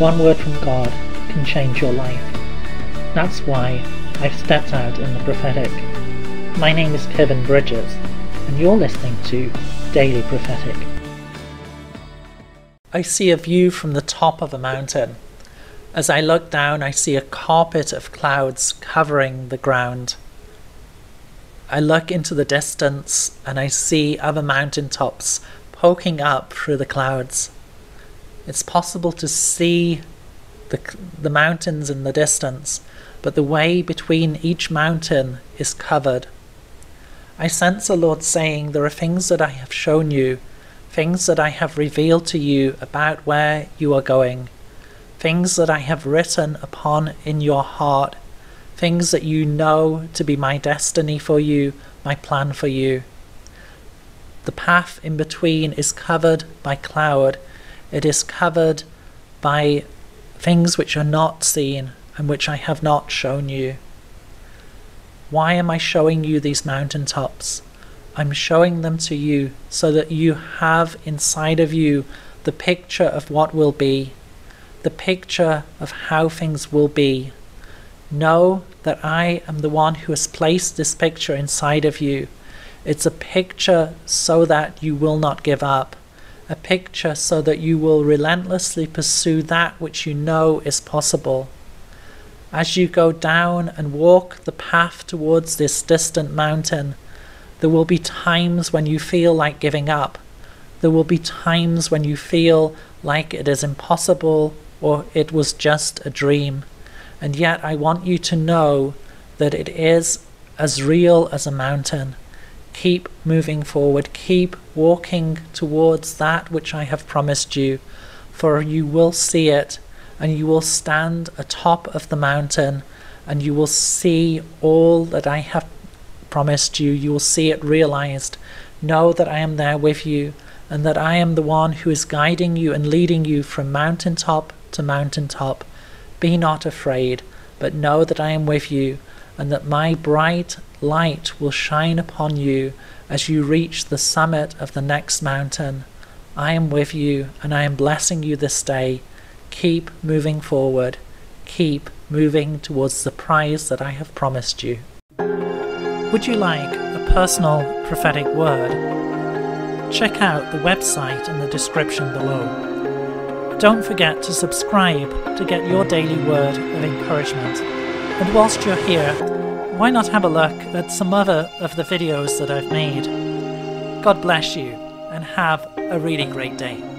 One word from God can change your life. That's why I've stepped out in the prophetic. My name is Kevin Bridges, and you're listening to Daily Prophetic. I see a view from the top of a mountain. As I look down, I see a carpet of clouds covering the ground. I look into the distance, and I see other mountaintops poking up through the clouds. It's possible to see the mountains in the distance, but the way between each mountain is covered. I sense the Lord saying, there are things that I have shown you, things that I have revealed to you about where you are going, things that I have written upon in your heart, things that you know to be my destiny for you, my plan for you. The path in between is covered by cloud. It is covered by things which are not seen and which I have not shown you. Why am I showing you these mountaintops? I'm showing them to you so that you have inside of you the picture of what will be, the picture of how things will be. Know that I am the one who has placed this picture inside of you. It's a picture so that you will not give up. A picture so that you will relentlessly pursue that which you know is possible. As you go down and walk the path towards this distant mountain, there will be times when you feel like giving up. There will be times when you feel like it is impossible or it was just a dream. And yet I want you to know that it is as real as a mountain. Keep moving forward, keep walking towards that which I have promised you, for you will see it, and you will stand atop of the mountain, and you will see all that I have promised you. You will see it realized. Know that I am there with you, and that I am the one who is guiding you and leading you from mountaintop to mountaintop. Be not afraid, but know that I am with you, and that my bright light will shine upon you as you reach the summit of the next mountain. I am with you, and I am blessing you this day. Keep moving forward. Keep moving towards the prize that I have promised you. Would you like a personal prophetic word? Check out the website in the description below. Don't forget to subscribe to get your daily word of encouragement. And whilst you're here, why not have a look at some other of the videos that I've made? God bless you, and have a really great day.